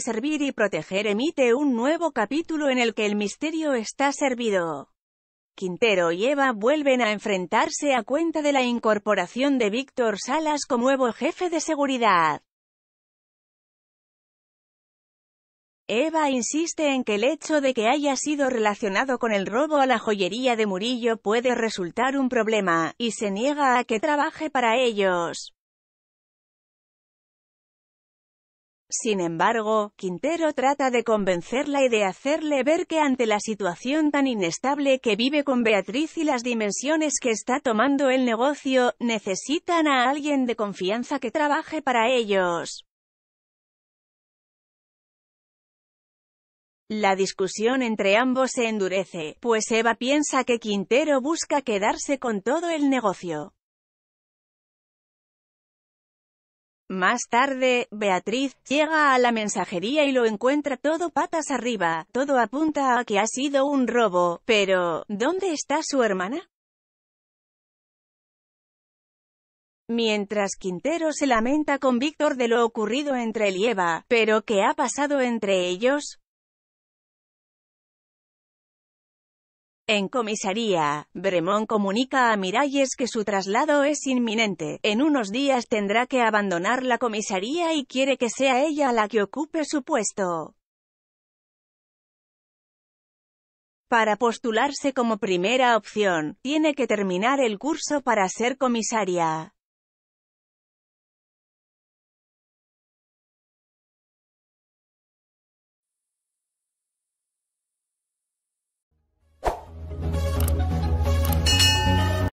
Servir y proteger emite un nuevo capítulo en el que el misterio está servido. Quintero y Eva vuelven a enfrentarse a cuenta de la incorporación de Víctor Salas como nuevo jefe de seguridad. Eva insiste en que el hecho de que haya sido relacionado con el robo a la joyería de Murillo puede resultar un problema, y se niega a que trabaje para ellos. Sin embargo, Quintero trata de convencerla y de hacerle ver que ante la situación tan inestable que vive con Beatriz y las dimensiones que está tomando el negocio, necesitan a alguien de confianza que trabaje para ellos. La discusión entre ambos se endurece, pues Eva piensa que Quintero busca quedarse con todo el negocio. Más tarde, Beatriz llega a la mensajería y lo encuentra todo patas arriba. Todo apunta a que ha sido un robo, pero ¿dónde está su hermana? Mientras Quintero se lamenta con Víctor de lo ocurrido entre él y Eva, ¿pero qué ha pasado entre ellos? En comisaría, Bremón comunica a Miralles que su traslado es inminente. En unos días tendrá que abandonar la comisaría y quiere que sea ella la que ocupe su puesto. Para postularse como primera opción, tiene que terminar el curso para ser comisaria.